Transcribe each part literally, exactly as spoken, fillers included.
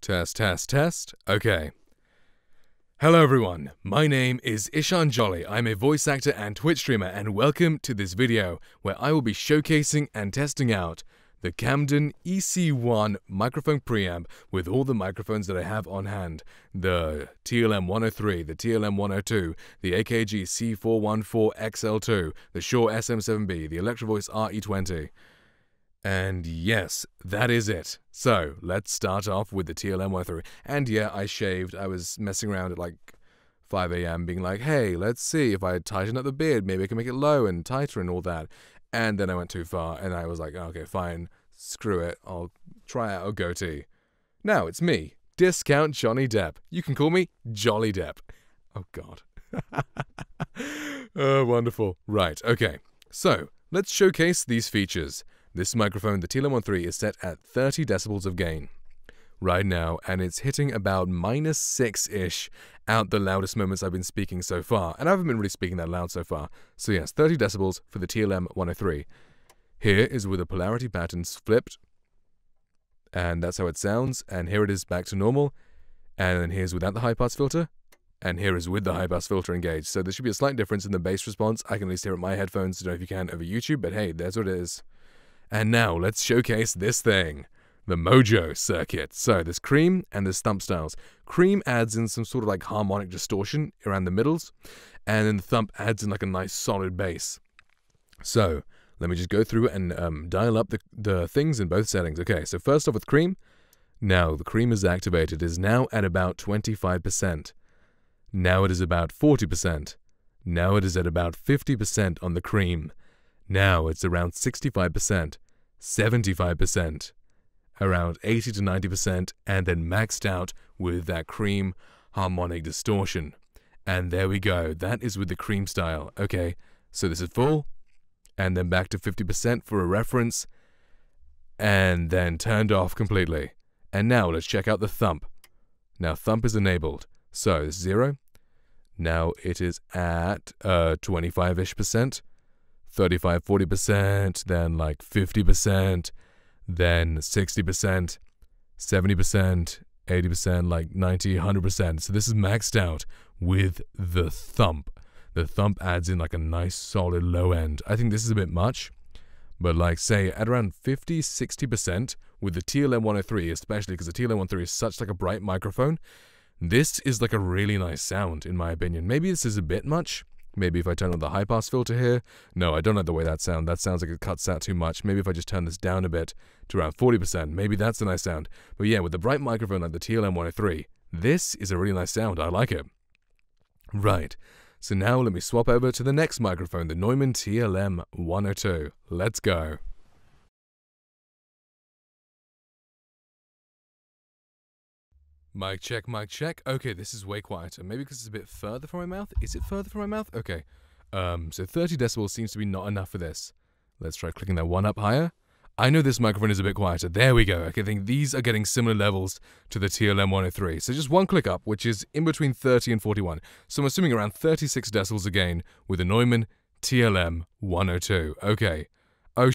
Test, test, test. Okay. Hello everyone, my name is Ishan Jolly. I'm a voice actor and Twitch streamer, and welcome to this video where I will be showcasing and testing out the Cranborne E C one microphone preamp with all the microphones that I have on hand. The T L M one oh three, the T L M one oh two, the A K G C four one four X L two, the Shure S M seven B, the Electrovoice R E twenty. And yes, that is it. So, let's start off with the T L M one oh three. And yeah, I shaved. I was messing around at like five A M being like, hey, let's see if I tighten up the beard, maybe I can make it low and tighter and all that. And then I went too far and I was like, okay, fine, screw it. I'll try out a goatee. Now it's me, Discount Johnny Depp. You can call me Jolly Depp. Oh, God. Oh, wonderful. Right, okay. So, let's showcase these features. This microphone, the T L M one oh three, is set at thirty decibels of gain right now, and it's hitting about minus six-ish out the loudest moments I've been speaking so far, and I haven't been really speaking that loud so far. So yes, thirty decibels for the T L M one oh three. Here is with the polarity patterns flipped, and that's how it sounds, and here it is back to normal, and then here's without the high-pass filter, and here is with the high-pass filter engaged. So there should be a slight difference in the bass response. I can at least hear it in my headphones, I don't know if you can over YouTube, but hey, there's what it is. And now, let's showcase this thing, the Mojo circuit. So, there's cream and there's thump styles. Cream adds in some sort of like harmonic distortion around the middles, and then the thump adds in like a nice solid bass. So, let me just go through and um, dial up the, the things in both settings. Okay, so first off with cream. Now, the cream is activated. It is now at about twenty-five percent. Now it is about forty percent. Now it is at about fifty percent on the cream. Now it's around sixty-five percent, seventy-five percent, around eighty to ninety percent, and then maxed out with that cream harmonic distortion. And there we go, that is with the cream style. Okay, so this is full, and then back to fifty percent for a reference, and then turned off completely. And now let's check out the thump. Now thump is enabled, so it's zero. Now it is at uh, twenty-five-ish percent. thirty-five, forty percent, then like fifty percent, then sixty percent, seventy percent, eighty percent, like ninety, one hundred percent. So this is maxed out with the thump. The thump adds in like a nice solid low end. I think this is a bit much, but like say at around fifty, sixty percent with the T L M one oh three, especially because the T L M one oh three is such like a bright microphone, this is like a really nice sound in my opinion. Maybe this is a bit much. Maybe if I turn on the high-pass filter here. No, I don't like the way that sounds. That sounds like it cuts out too much. Maybe if I just turn this down a bit to around forty percent, maybe that's a nice sound. But yeah, with a bright microphone like the T L M one oh three, this is a really nice sound. I like it. Right. So now let me swap over to the next microphone, the Neumann T L M one oh two. Let's go. Mic check, mic check. Okay, this is way quieter. Maybe because it's a bit further from my mouth? Is it further from my mouth? Okay. Um, so thirty decibels seems to be not enough for this. Let's try clicking that one up higher. I know this microphone is a bit quieter. There we go. Okay, I think these are getting similar levels to the T L M one oh three. So just one click up, which is in between thirty and forty-one. So I'm assuming around thirty-six decibels again with a Neumann T L M one oh two. Okay. Oh,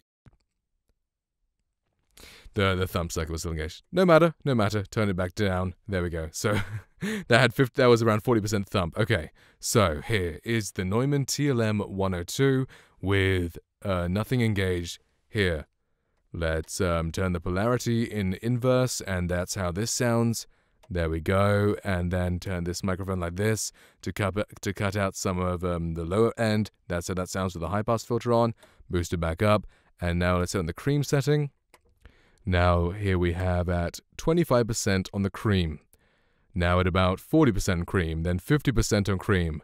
The, the thumb circuit was still engaged. No matter, no matter. Turn it back down. There we go. So that had fifty, that was around forty percent thump. Okay, so here is the Neumann T L M one oh two with uh, nothing engaged here. Let's um, turn the polarity in inverse, and that's how this sounds. There we go. And then turn this microphone like this to cut, to cut out some of um, the lower end. That's how that sounds with the high-pass filter on. Boost it back up. And now let's turn the cream setting. Now here we have at twenty-five percent on the cream, now at about forty percent cream, then fifty percent on cream,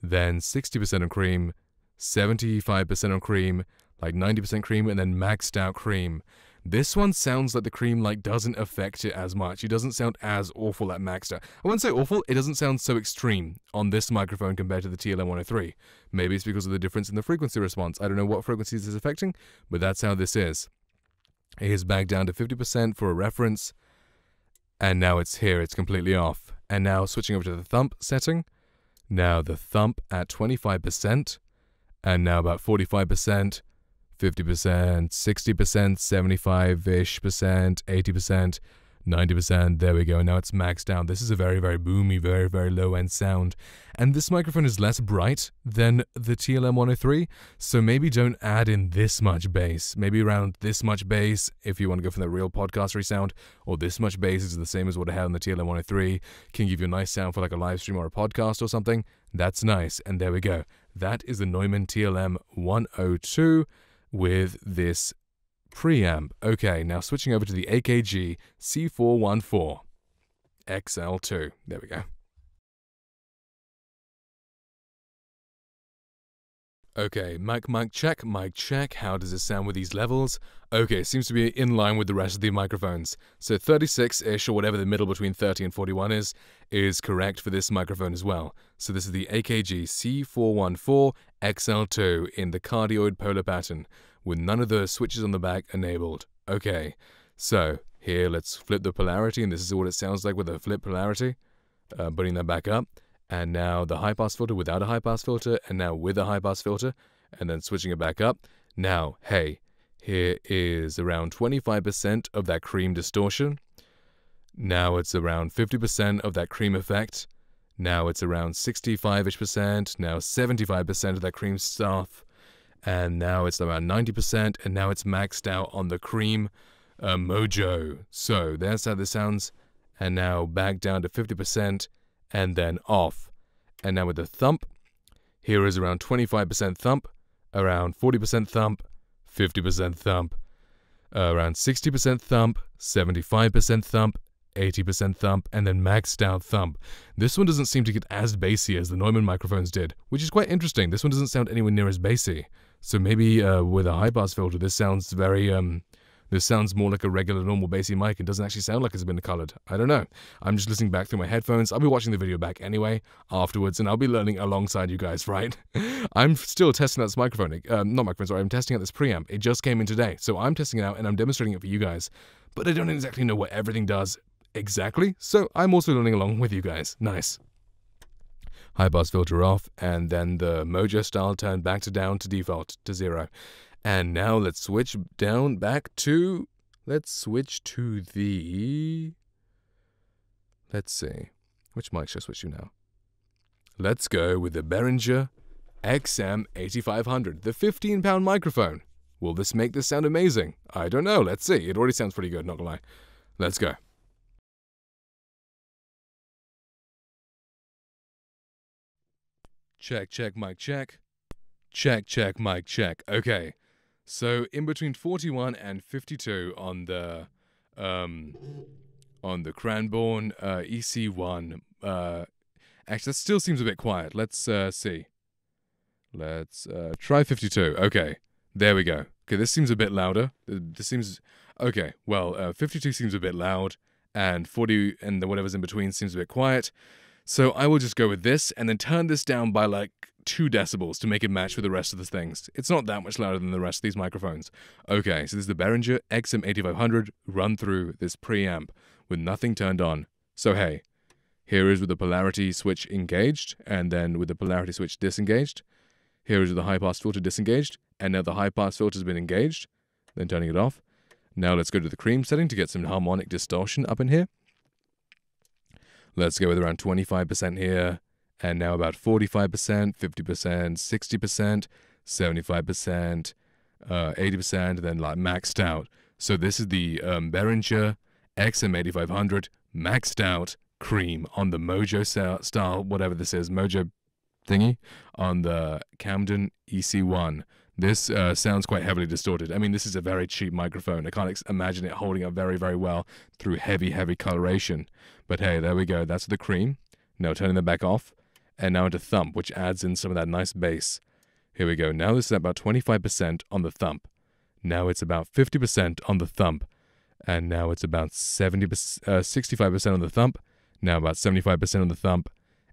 then sixty percent on cream, seventy-five percent on cream, like ninety percent cream, and then maxed out cream. This one sounds like the cream like doesn't affect it as much. It doesn't sound as awful at maxed out. I wouldn't say awful, it doesn't sound so extreme on this microphone compared to the T L M one oh three. Maybe it's because of the difference in the frequency response. I don't know what frequencies it's affecting, but that's how this is. It is back down to fifty percent for a reference, and now it's here, it's completely off. And now switching over to the thump setting, now the thump at twenty-five percent, and now about forty-five percent, fifty percent, sixty percent, seventy-five-ish percent, eighty percent, ninety percent, there we go, now it's maxed out. This is a very, very boomy, very, very low-end sound. And this microphone is less bright than the T L M one oh three, so maybe don't add in this much bass. Maybe around this much bass, if you want to go for the real podcastery sound, or this much bass is the same as what I had on the T L M one oh three, can give you a nice sound for like a live stream or a podcast or something. That's nice, and there we go. That is the Neumann T L M one oh two with this preamp. Okay, now switching over to the A K G C four one four X L two. There we go. Okay, mic, mic check, mic check. How does it sound with these levels? Okay, it seems to be in line with the rest of the microphones. So thirty-six-ish, or whatever the middle between thirty and forty-one is, is correct for this microphone as well. So this is the A K G C four one four X L two in the cardioid polar pattern, with none of the switches on the back enabled. Okay, so here let's flip the polarity, and this is what it sounds like with a flip polarity. Uh, putting that back up. And now the high-pass filter without a high-pass filter, and now with a high-pass filter, and then switching it back up. Now, hey, here is around twenty-five percent of that cream distortion. Now it's around fifty percent of that cream effect. Now it's around sixty-five-ish percent, now seventy-five percent of that cream stuff. And now it's around ninety percent, and now it's maxed out on the cream uh, mojo. So that's how this sounds. And now back down to fifty percent. And then off. And now with the thump, here is around twenty-five percent thump, around forty percent thump, fifty percent thump, uh, around sixty percent thump, seventy-five percent thump, eighty percent thump, and then maxed out thump. This one doesn't seem to get as bassy as the Neumann microphones did, which is quite interesting. This one doesn't sound anywhere near as bassy. So maybe uh, with a high-pass filter, this sounds very... Um, This sounds more like a regular, normal, bassy mic and doesn't actually sound like it's been colored. I don't know. I'm just listening back through my headphones. I'll be watching the video back anyway afterwards, and I'll be learning alongside you guys, right? I'm still testing out this microphone. Uh, not microphone, sorry. I'm testing out this preamp. It just came in today, so I'm testing it out and I'm demonstrating it for you guys. But I don't exactly know what everything does exactly, so I'm also learning along with you guys. Nice. High-pass filter off, and then the Mojo style turned back to down to default to zero. And now let's switch down back to, let's switch to the, let's see, which mic should I switch to now? Let's go with the Behringer X M eighty-five hundred, the fifteen pound microphone. Will this make this sound amazing? I don't know, let's see. It already sounds pretty good, not gonna lie. Let's go. Check, check, mic check. Check, check, mic check. Okay. So in between forty-one and fifty-two on the um, on the Cranborne uh, E C one. Uh, actually, that still seems a bit quiet. Let's uh, see. Let's uh, try fifty-two. Okay, there we go. Okay, this seems a bit louder. This seems okay. Well, uh, fifty-two seems a bit loud, and forty and the whatever's in between seems a bit quiet. So I will just go with this, and then turn this down by like two decibels to make it match with the rest of the things. It's not that much louder than the rest of these microphones. Okay, so this is the Behringer X M eighty-five hundred run through this preamp with nothing turned on. So hey, here is with the polarity switch engaged, and then with the polarity switch disengaged. Here is with the high-pass filter disengaged, and now the high-pass filter has been engaged, then turning it off. Now let's go to the cream setting to get some harmonic distortion up in here. Let's go with around twenty-five percent here, and now about forty-five percent, fifty percent, sixty percent, seventy-five percent, uh, eighty percent, and then like maxed out. So this is the um, Behringer X M eighty-five hundred maxed out cream on the Mojo style, whatever this is, Mojo thingy, on the Camden E C one. This uh, sounds quite heavily distorted. I mean, this is a very cheap microphone. I can't ex imagine it holding up very, very well through heavy, heavy coloration. But hey, there we go. That's the cream. Now turning them back off. And now into thump, which adds in some of that nice bass. Here we go. Now this is about twenty-five percent on the thump. Now it's about fifty percent on the thump. And now it's about seventy percent, uh, sixty-five percent on the thump. Now about seventy-five percent on the thump.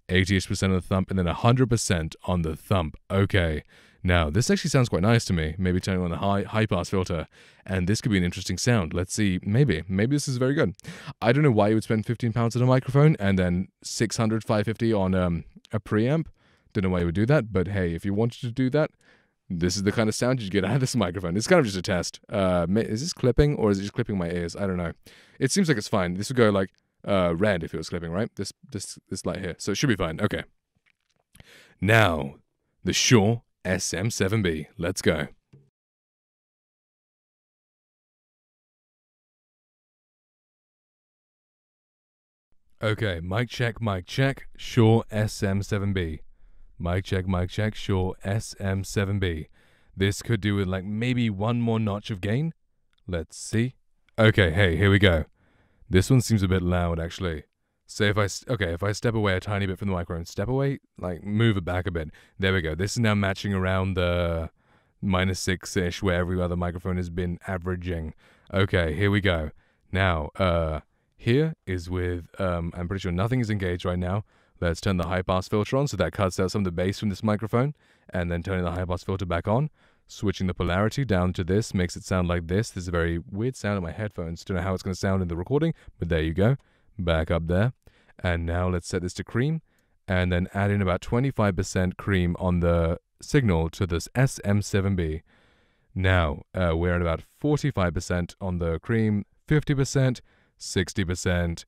eighty-ish percent on the thump. And then one hundred percent on the thump. Okay. Now, this actually sounds quite nice to me. Maybe turning on the high, high pass filter, and this could be an interesting sound. Let's see, maybe, maybe this is very good. I don't know why you would spend fifteen pounds on a microphone and then six hundred, five fifty on um, a preamp. Don't know why you would do that, but hey, if you wanted to do that, this is the kind of sound you get out of this microphone. It's kind of just a test. Uh, is this clipping, or is it just clipping my ears? I don't know. It seems like it's fine. This would go like uh, red if it was clipping, right? This this this light here. So it should be fine. Okay. Now, the Shure S M seven B. Let's go. Okay, mic check, mic check, Shure S M seven B. Mic check, mic check, Shure S M seven B. This could do with like maybe one more notch of gain. Let's see. Okay, hey, here we go. This one seems a bit loud, actually. So if I, okay, if I step away a tiny bit from the microphone, step away, like move it back a bit. There we go. This is now matching around the minus six-ish where every other microphone has been averaging. Okay, here we go. Now, uh, here is with, um, I'm pretty sure nothing is engaged right now. Let's turn the high-pass filter on, so that cuts out some of the bass from this microphone, and then turning the high-pass filter back on, switching the polarity down to this, makes it sound like this. This is a very weird sound in my headphones. Don't know how it's going to sound in the recording, but there you go. Back up there. And now let's set this to cream, and then add in about twenty-five percent cream on the signal to this S M seven B. Now, uh, we're at about forty-five percent on the cream, fifty percent, sixty percent,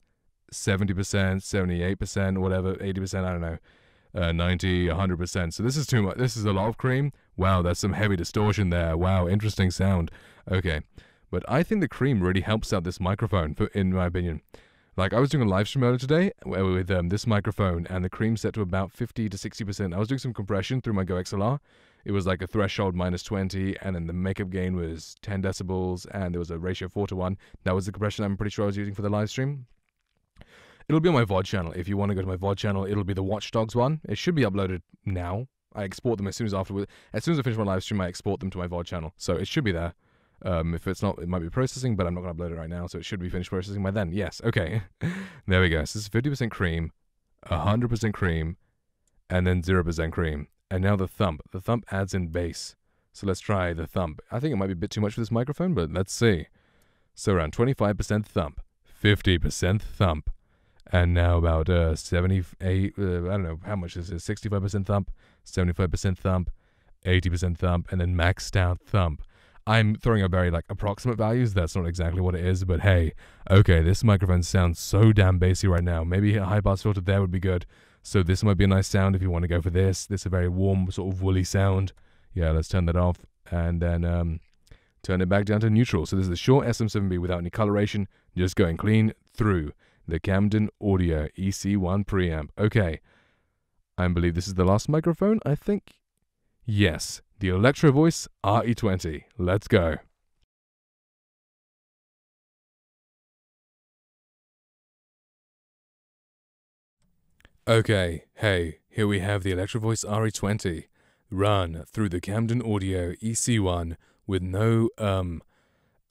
seventy percent, seventy-eight percent, whatever, eighty percent, I don't know, uh, ninety, one hundred percent. So this is too much. This is a lot of cream. Wow, there's some heavy distortion there. Wow, interesting sound. Okay, but I think the cream really helps out this microphone, for, in my opinion. Like, I was doing a live stream earlier today with um, this microphone, and the cream set to about fifty to sixty percent. I was doing some compression through my GoXLR. It was like a threshold minus twenty, and then the makeup gain was ten decibels, and there was a ratio four to one. That was the compression I'm pretty sure I was using for the live stream. It'll be on my V O D channel. If you want to go to my V O D channel, it'll be the Watch Dogs one. It should be uploaded now. I export them as soon as afterwards. As soon as I finish my live stream, I export them to my V O D channel. So it should be there. Um, if it's not, it might be processing, but I'm not going to upload it right now, so it should be finished processing by then. Yes, okay. There we go. So this is fifty percent cream, one hundred percent cream, and then zero percent cream. And now the thump. The thump adds in bass. So let's try the thump. I think it might be a bit too much for this microphone, but let's see. So around twenty-five percent thump, fifty percent thump, and now about uh, seventy-eight, uh, I don't know how much this is, sixty-five percent thump, seventy-five percent thump, eighty percent thump, and then maxed out thump. I'm throwing out very, like, approximate values. That's not exactly what it is, but hey, okay, this microphone sounds so damn bassy right now. Maybe a high-pass filter there would be good. So this might be a nice sound if you want to go for this. This is a very warm, sort of woolly sound. Yeah, let's turn that off, and then um, turn it back down to neutral. So this is the Shure S M seven B without any coloration, just going clean through the Cranborne Audio E C one preamp. Okay, I believe this is the last microphone, I think. Yes, the Electrovoice R E twenty. Let's go. Okay, hey, here we have the Electrovoice R E twenty run through the Cranborne Audio E C one with no, um,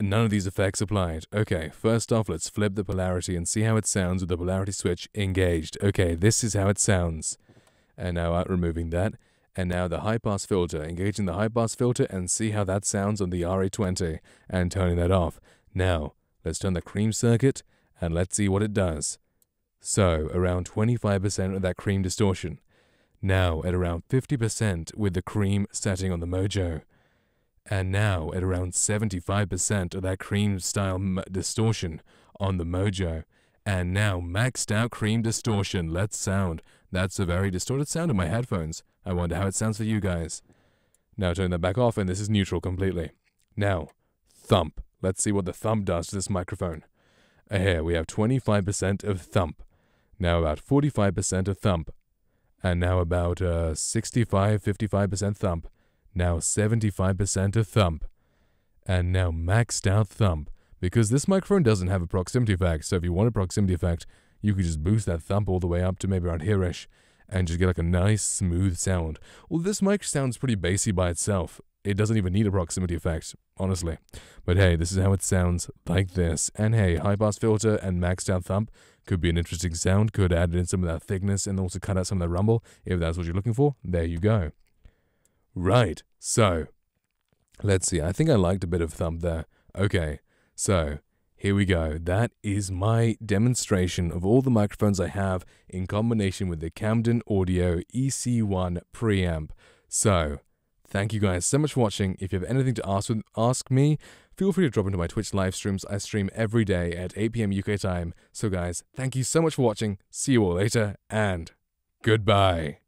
none of these effects applied. Okay, first off, let's flip the polarity and see how it sounds with the polarity switch engaged. Okay, this is how it sounds. And now I'm removing that. And now the high-pass filter, engaging the high-pass filter and see how that sounds on the R E twenty, and turning that off. Now, let's turn the cream circuit, and let's see what it does. So, around twenty-five percent of that cream distortion. Now, at around fifty percent with the cream setting on the mojo. And now, at around seventy-five percent of that cream-style distortion on the mojo. And now, maxed out cream distortion. Let's sound. That's a very distorted sound in my headphones. I wonder how it sounds for you guys. Now turn that back off, and this is neutral completely. Now, thump. Let's see what the thump does to this microphone. Here we have twenty-five percent of thump. Now about forty-five percent of thump. And now about uh, sixty-five, fifty-five percent thump. Now seventy-five percent of thump. And now maxed out thump. Because this microphone doesn't have a proximity effect, so if you want a proximity effect, you could just boost that thump all the way up to maybe around here-ish, and just get like a nice, smooth sound. Well, this mic sounds pretty bassy by itself. It doesn't even need a proximity effect, honestly. But hey, this is how it sounds, like this. And hey, high-pass filter and maxed-out thump could be an interesting sound. Could add in some of that thickness and also cut out some of that rumble, if that's what you're looking for. There you go. Right, so, let's see. I think I liked a bit of thump there. Okay, so... here we go. That is my demonstration of all the microphones I have in combination with the Cranborne Audio E C one preamp. So, Thank you guys so much for watching. If you have anything to ask with, ask me, feel free to drop into my Twitch live streams. I stream every day at eight p m U K time. So guys, thank you so much for watching. See you all later, and goodbye.